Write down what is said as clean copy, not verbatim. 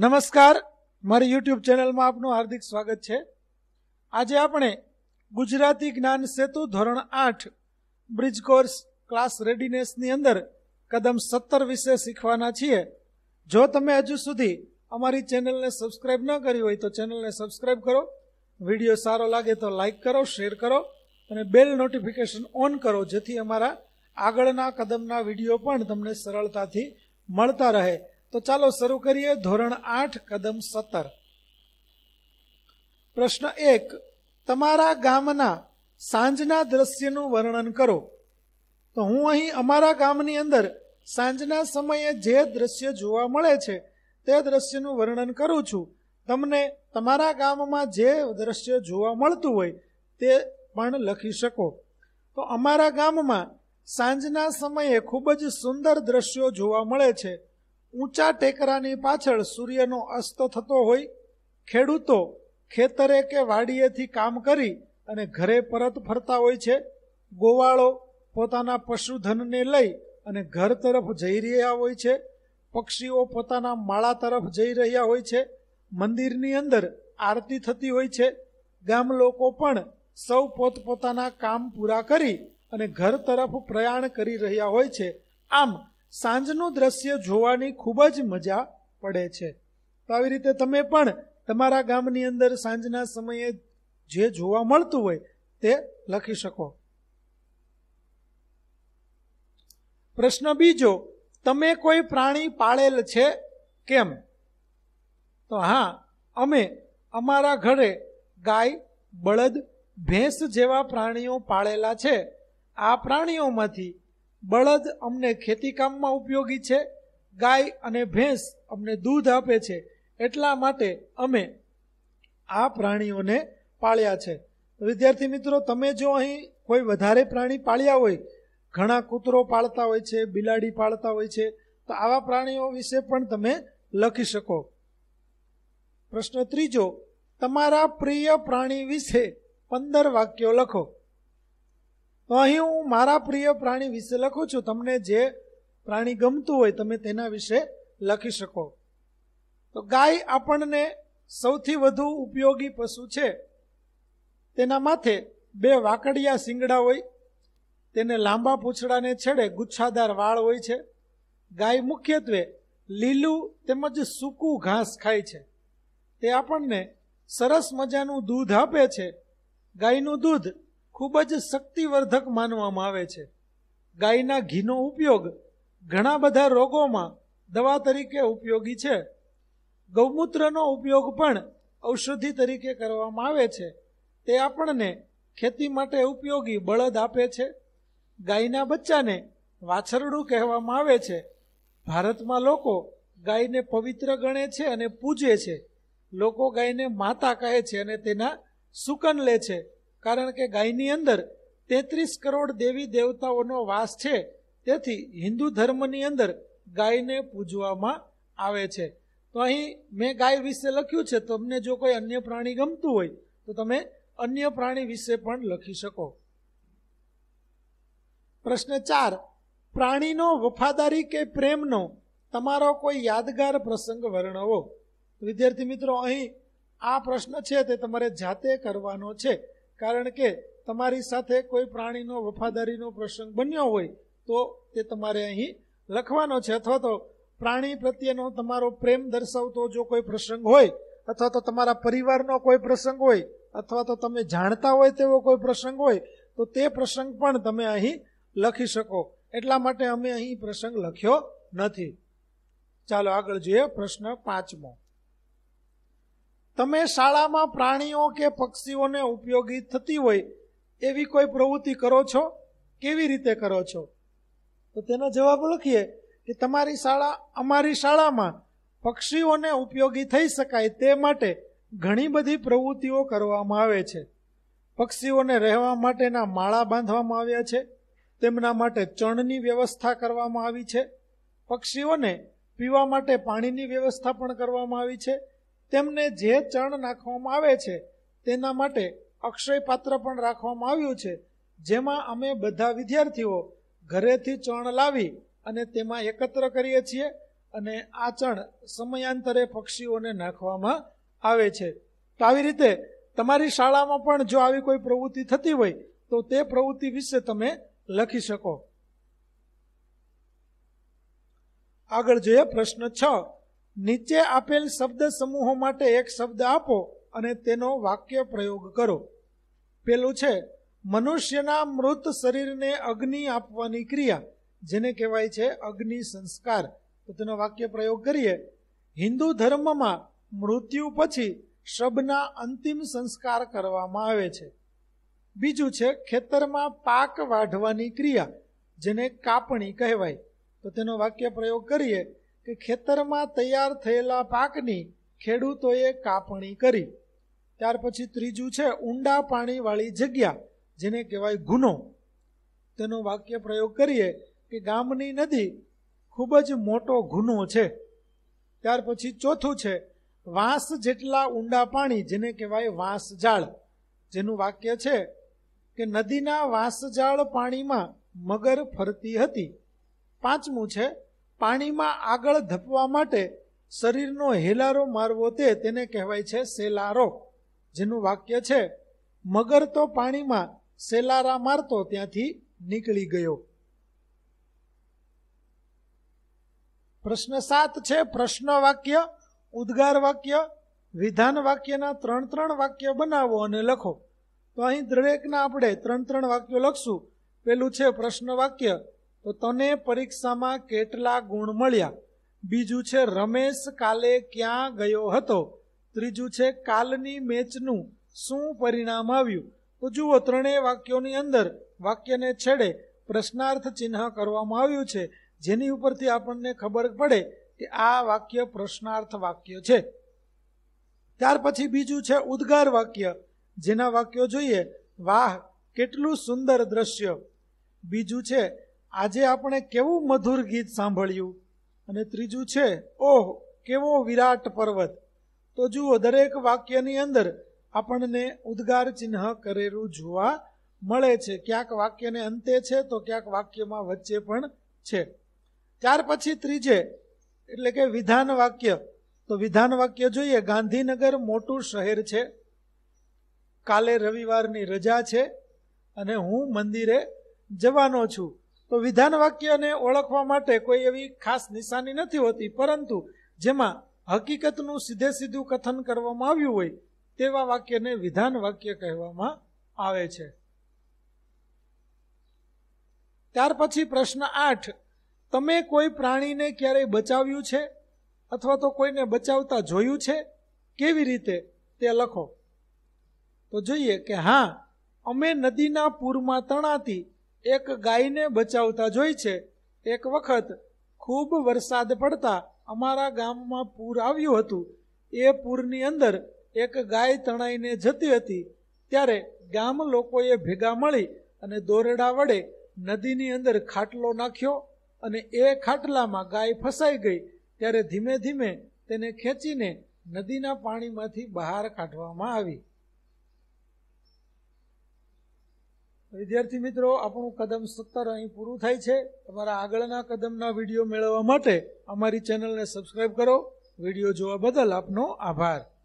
नमस्कार, मारी YouTube channel में आपनु हार्दिक स्वागत है। आज आपणे गुजराती ज्ञान सेतु धोरण 8 ब्रिज कोर्स क्लास रेडीनेस नी अंदर कदम 17 विषय शीखवाना छीए। जो तमे हजू सुधी अमारी चैनल ने सब्सक्राइब न करी होय तो चैनल ने सब्सक्राइब करो, विडियो सारो लगे तो लाइक करो, शेर करो अने बेल नोटिफिकेशन ऑन करो, जेथी अमारा आगळना कदमना विडियो पण तमने सरळताथी मळता रहे। तो चालो शुरू करिए धोरण 8 कदम 17। प्रश्न 1, तमारा गामना सांजना दृश्यनु वर्णन करो। तो हूँ अहीं अमारा गामनी अंदर सांजना समये जे दृश्य जोवा मळे छे ते दृश्यनु वर्णन करू छू। तमने तमारा गाममां जे दृश्य जोवा मळतुं होय ते पण लखी शको। तो अमारा गाममां सांजना समये खूब ज सुंदर दृश्यो जोवा मळे छे। ऊंचा टेकरानी पाछळ सूर्यनो अस्त थतो होय। खेडूतो खेतरे के वाडीएथी काम करी अने घरे परत फरता होय छे। गोवाळो पोताना पशुधनने लई अने घर तरफ जई रह्या होय छे। पक्षीओ पोताना माळा तरफ जई रह्या होय छे। मंदिरनी अंदर आरती थती होय छे। गाम लोको पण सौ पोतपोताना काम पूरा करी अने घर तरफ प्रयाण करी रह्या होय छे। आम सांजनु दृश्य जोवानी खूब ज मजा पड़े छे। तो आवी रीते तमे पण तमारा गामनी अंदर सांजना समये जे जोवा मळतुं होय ते लखी शको। प्रश्न बीजो, तमे कोई प्राणी पाळेल छे केम? तो हाँ, अमे अमारा घरे गाय, बळद, भेस जेवा प्राणीओ पाळेला छे। आ प्राणीओमांथी बळद अमने खेतीकाममां उपयोगी छे। गाय अने भेंस अमने दूध आपे छे, एटला माटे अमे आ प्राणीओने पाळ्या छे। विद्यार्थी मित्रों, तमे जो अहीं कोई वधारे प्राणी पाळ्या होय, घणा कूतरो पाळता होय छे, बिलाड़ी पाळता होय छे, तो आवा प्राणीओ विषे पण तमे लखी शको। प्रश्न त्रीजो, तमारा प्रिय प्राणी विषे 15 वाक्यों लखो। तो अहीं हूँ मारा प्रिय प्राणी विषे लखू छू। तमने जे प्राणी गमतुं होय तमे तेना विषे लखी शको। तो गाय आपणने सौथी वधु उपयोगी पशु छे। तेना माथे 2 वाकड़िया सींगड़ा होय, तेने लांबा पूंछडाने छेड़े गुच्छादार वाळ होय छे। गाय मुख्यत्वे लीलुं तेमज सूकूं घास खाय छे। ते आपणने सरस मजानुं दूध आपे छे। गायनुं दूध खूब ज शक्तिवर्धक मानवामां आवे छे। गायना घीनो उपयोग घणा बधा रोगोमां दवा तरीके उपयोगी छे। गौमूत्रनो उपयोग पण औषधि तरीके करवामां आवे छे। ते आपणने खेती माटे उपयोगी बळद आपे छे। गायना बच्चाने वाछरडुं कहेवामां आवे छे। भारतमां लोको गायने पवित्र गणे छे अने पूजे छे। लोको गायने माता कहे छे अने तेना सुकन ले छे, कारण के गायनी अंदर 33 करोड़ देवी देवताओनो वास छे। तेथी हिंदू धर्मनी अंदर गायने पूजवामां आवे छे। तो अहीं मैं गाय विषे लख्युं छे। तमने जो कोई अन्य प्राणी गमतुं होय तो तमे अन्य प्राणी विषे पण लखी शको। प्रश्न 4, प्राणीनो वफादारी के प्रेमनो तमारो कोई यादगार प्रसंग वर्णवो। विद्यार्थी मित्रों, अहीं आ प्रश्न छे ते तमारे जाते करवानो छे, कारण के तमारी साथे कोई प्राणीनो वफादारीनो प्रसंग बन्यो होय तो ते तमारे अहीं लखवानो छे। अथवा तो प्राणी प्रत्येनो तमारो प्रेम दर्शावतो जो कोई प्रसंग होय, अथवा तो तमारा परिवारनो कोई प्रसंग होय, अथवा तो तमे जाणता होय तेवो कोई प्रसंग होय तो ते प्रसंग पण तमे अहीं लखी शको। एटला माटे अमे अहीं प्रसंग लख्यो नथी। चालो आगळ जोईए प्रश्न 5मो, तमे शाळामां प्राणीओ के पक्षीओने उपयोगी थती होय एवी कोई प्रवृत्ति करो छो, केवी रीते करो छो? तो तेनो जवाब लखीए कि तमारी शाळा अमारी शाळामां पक्षीओने उपयोगी थई शकाय ते माटे घणी बधी प्रवृत्तिओ करवामां आवे छे। पक्षीओने रहेवा माटेना माळा बांधवामां आव्या छे, तेमना माटे चणनी व्यवस्था करवामां आवी छे। पक्षीओने पीवा माटे पाणीनी व्यवस्था पण करवामां आवी छे। तेमने जे चण नाखवामां आवे छे तेना माटे अक्षय पात्र पण राखवामां आव्युं छे, जेमां अमे बधा विद्यार्थीओ घरेथी चण लावी अने तेमां एकत्र करीए छीए અને આચણ સમયાંતરે પક્ષીઓને નાખવામાં આવે છે। તો આવી રીતે તમારી શાળામાં પણ જો આવી કોઈ પ્રવૃત્તિ થતી હોય તો તે પ્રવૃત્તિ વિશે તમે લખી શકો। આગળ જોઈએ પ્રશ્ન 6। નીચે આપેલ શબ્દ સમૂહો માટે એક શબ્દ આપો અને તેનો વાક્ય પ્રયોગ કરો। પેલું છે મનુષ્યના મૃત શરીરને અગ્નિ આપવાની ક્રિયા જેને કહેવાય છે અગ્નિ સંસ્કાર। तो तेनो वाक्य प्रयोग करिए। हिंदू धर्म में मृत्यु पछी शबना अंतिम संस्कार करवामां आवे छे। बीजू छे खेतर में पाक वाढवानी क्रिया जेने कापणी कहेवाय। तो तेनो वाक्य प्रयोग करिए कि खेतर में तैयार थयेला पाकनी खेडूतोए कापणी करी। त्यार पछी त्रीजू छे ऊंडा पाणी वाली जग्या जेने कहेवाय गुनो। तेनो वाक्य प्रयोग करिए कि गामनी नदी खूबज मोटो गुनो छे। त्यार पछी चौथू छे वांस जेटला ऊंडा पाणी जेने कहेवाय वांस जाळ। जेनु वाक्य छे कि नदीना वांस जाळ पाणीमां मगर फरती हती। पांचमू छे पाणीमां आगळ धपवा माटे शरीरनो हेलारो मारवो तेने कहेवाय छे सेलारो। जेनु वाक्य छे मगर तो पाणीमां सेलारा मारतो त्यांथी निकळी गयो। प्रश्न 7 छे प्रश्न वाक्य, उद्गार वाक्य, विधान वाक्यना 3-3 वाक्य बनावो अने लखो। तो अहीं दरेकना आपणे 3-3 वाक्य लखशुं। पेलुं छे प्रश्न वाक्य तो तने परीक्षामां केटला गुण मळ्या। बीजुं छे रमेश काले क्यां गयो हतो। त्रीजुं छे कालनी मेचनुं शुं परिणाम आव्युं। तो जुओ त्रणेय वाक्योनी अंदर वाक्यने छेडे प्रश्नार्थ चिन्ह करवामां आव्युं छे जेनी उपरथी आपने खबर पड़े कि आ वाक्य प्रश्नार्थ वाक्य छे। त्यार पछी बीजू छे उद्गार वाक्य जेना वाक्यो जोईए। वाह केटलू सुंदर दृश्य। बीजू छे आजे आपने केवू मधुर गीत सांभळ्यू। अने त्रीजू छे ओह केवो विराट पर्वत। तो जुओ दरेक वाक्यनी अंदर आपने उद्गार चिन्ह करेलू जोवा मळे छे। क्यांक वाक्यने अंते छे तो क्यांक वाक्यमां वच्चे पण छे। त्यार पछी त्रीजे एटले के विधान वाक्य। तो विधान वाक्य जोईए। गांधीनगर मोटू शहर छे, काले रविवारनी रजा छे अने हूँ मंदिरे जवानो छू। तो विधान वाक्यने ओळखवा माटे कोई एवी खास निशानी नथी होती, परंतु जेमां हकीकतनुं सीधे सीधुं कथन करवामां आव्युं होय तेवा वाक्यने विधान वाक्य कहेवामां आवे छे। त्यार पछी प्रश्न 8 तमे कोई प्राणी ने क्यारे बचाव्यू छे अथवा तो कोई ने बचावता जोयू छे केवी रीते ते लखो। तो जोईए कि हाँ अमे नदीना पूरमा तणाती एक गाय ने बचावता जोई छे। एक वखत खूब वरसाद पड़ता अमारा गाममां पूर आव्युं हतुं। ए पूरनी अंदर एक गाय तणाईने जती हती। त्यारे गाम लोकोए भेगा मळी अने दोरडा वडे नदीनी अंदर खाटलो नाख्यो अने ए खाटला में गाय फसाई गई। त्यारे धीमे धीमे तेने खेंचीने नदीना पाणी मांथी बहार काढवामां आवी। विद्यार्थी मित्रों आपणुं कदम 17 अहीं पूरुं थाय छे। तमारा आगळना कदमना विडियो मेळववा माटे अमारी चेनलने सब्सक्राइब करो। विडियो जोवा बदल आपनो आभार।